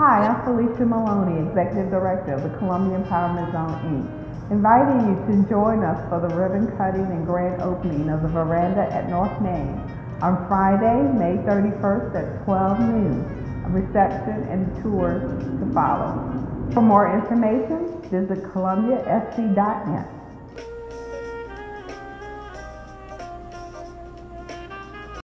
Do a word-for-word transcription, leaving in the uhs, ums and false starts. Hi, I'm Felicia Maloney, Executive Director of the Columbia Empowerment Zone Incorporated, inviting you to join us for the ribbon cutting and grand opening of the Veranda at North Main on Friday, May thirty-first at twelve noon. A reception and tours to follow. For more information, visit Columbia S C dot net.